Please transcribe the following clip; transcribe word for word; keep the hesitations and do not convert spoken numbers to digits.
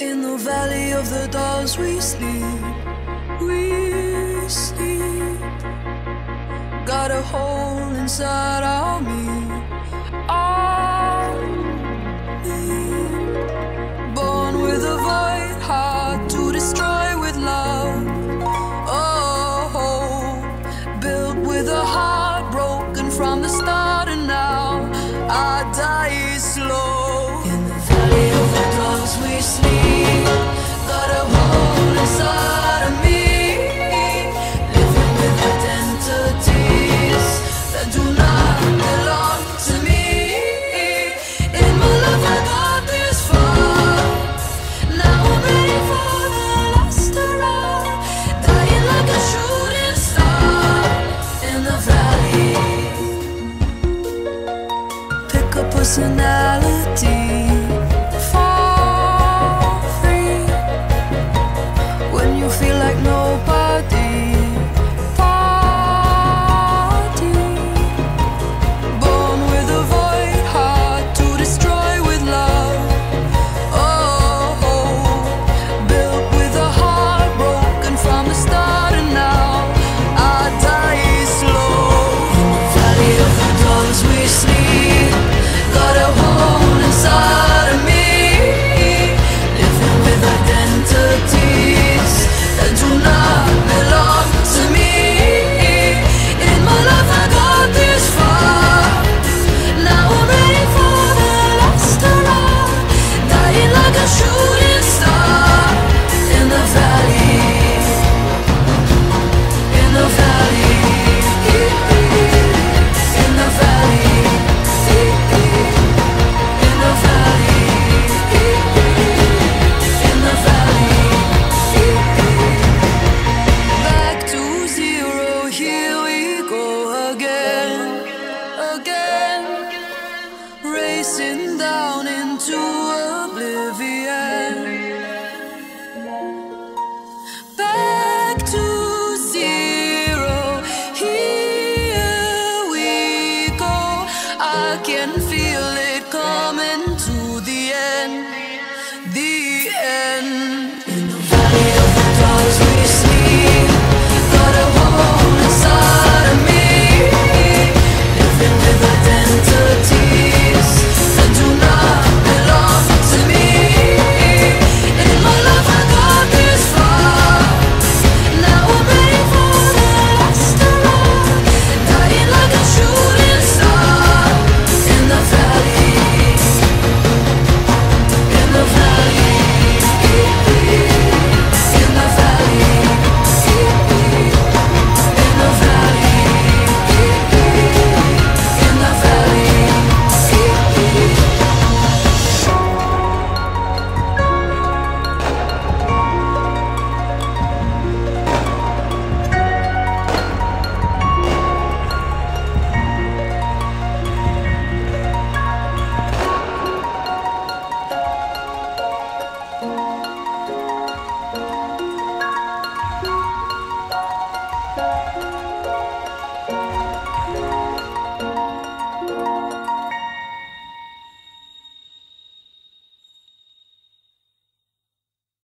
In the valley of the dolls we sleep, we sleep. Got a hole inside our me.